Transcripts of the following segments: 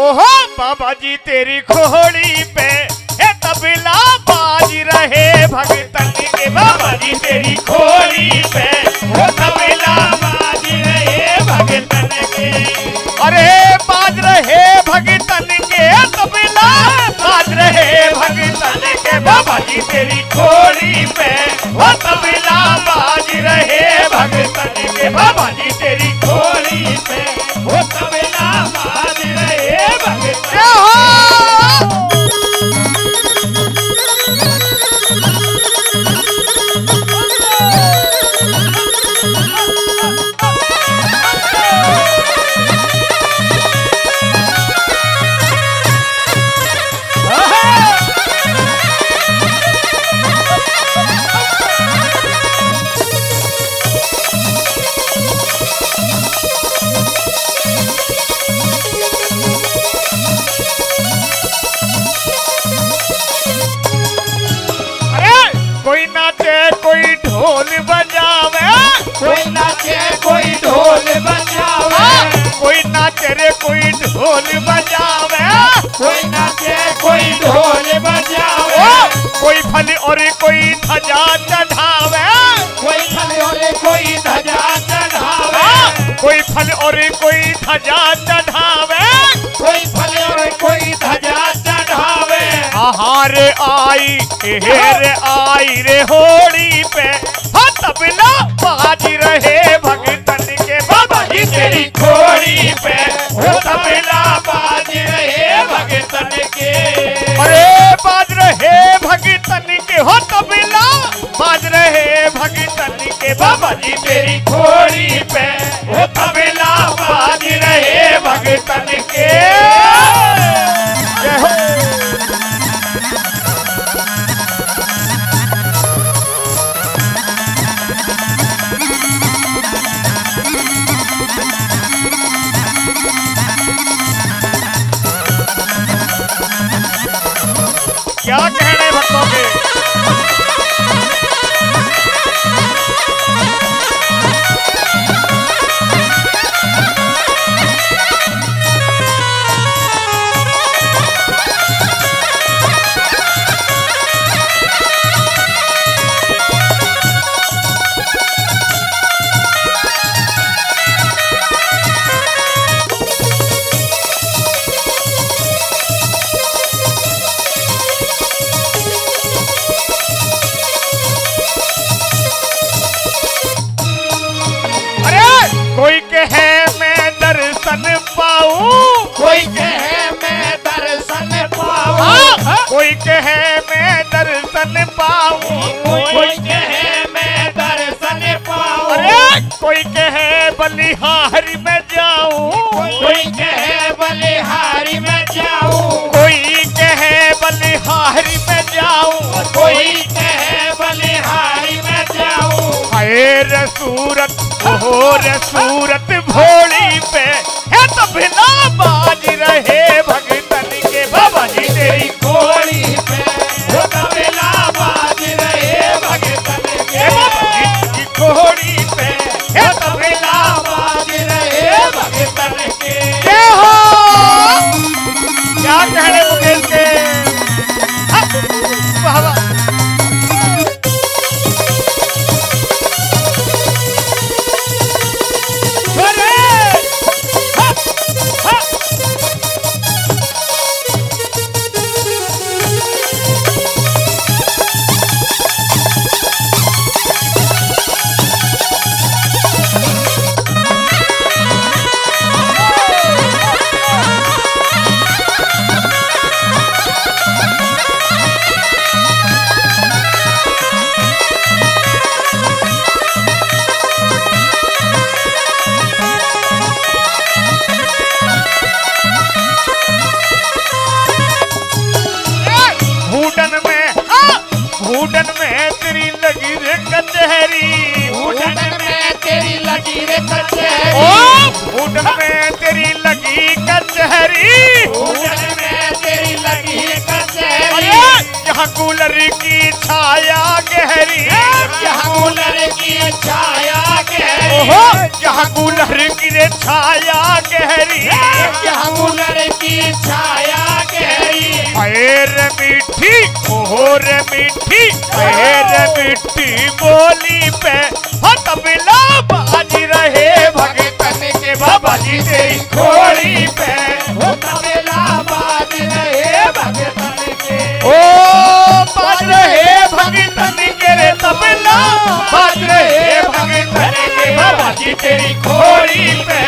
ओहो बाबा जी तेरी खोली पे ये तबला बाज रहे भगतन के। बाबा जी तेरी खोली पे वो तबला बाज रहे भगतन के। अरे बाज रहे भगतन के तबला बाज रहे भगतन के। बाबा जी तेरी खोली पे वो तबला बाज रहे भगतन के। बाबा जी तेरी खोली पे वो तबला बाज रहे भगतन। आई रे होड़ी पे हाँ तबला बाज रहे भगतन के। बाबा जी तेरी खोड़ी पे हो तबला बाज रहे भगतन के। अरे बाज रहे भगतन के हो तबला बाज रहे भगतन के। बाबा जी तेरी खोड़ी पे हो तबला बाज रहे भगतन के। की छाया गहरी, जहाँ कूलर की छाया गई पैर मीठी मोहर मीठी पैर मीठी बोली पे हत मिला बाज रहे भगतन के बाबा जी से घोड़ी पे हत मिला बाज रहे भगतन के ओ बाज रहे भगतन के रे तबला बाज रहे भगतन के बाबा जी तेरी घोड़ी पे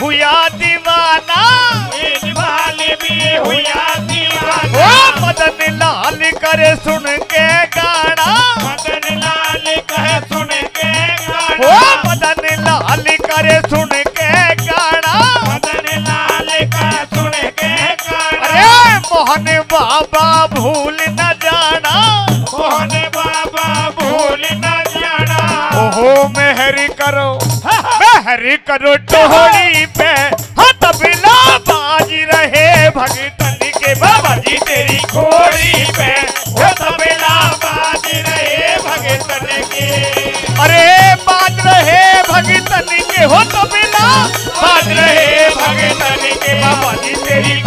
हुआ दीवाना भी हुआ दीवाना मदन लाल करे सुन के गाना मदन लाल करे सुन के गाना मदन लाल करे सुन के गाना मदन लाल करे सुन के गाना अरे मोहन बाबा भूल न जाना मोहन बाबा भूल न जाना ओहो मेहर करो हरी करो टोहरी पे हाथ बिला बाज रहे भगतन के बाबा जी तेरी घोड़ी पे हाथ बिला बाज रहे भगतन के अरे बाज रहे भगतन के हाथ बिला बाज रहे भगतन के बाबा जी तेरी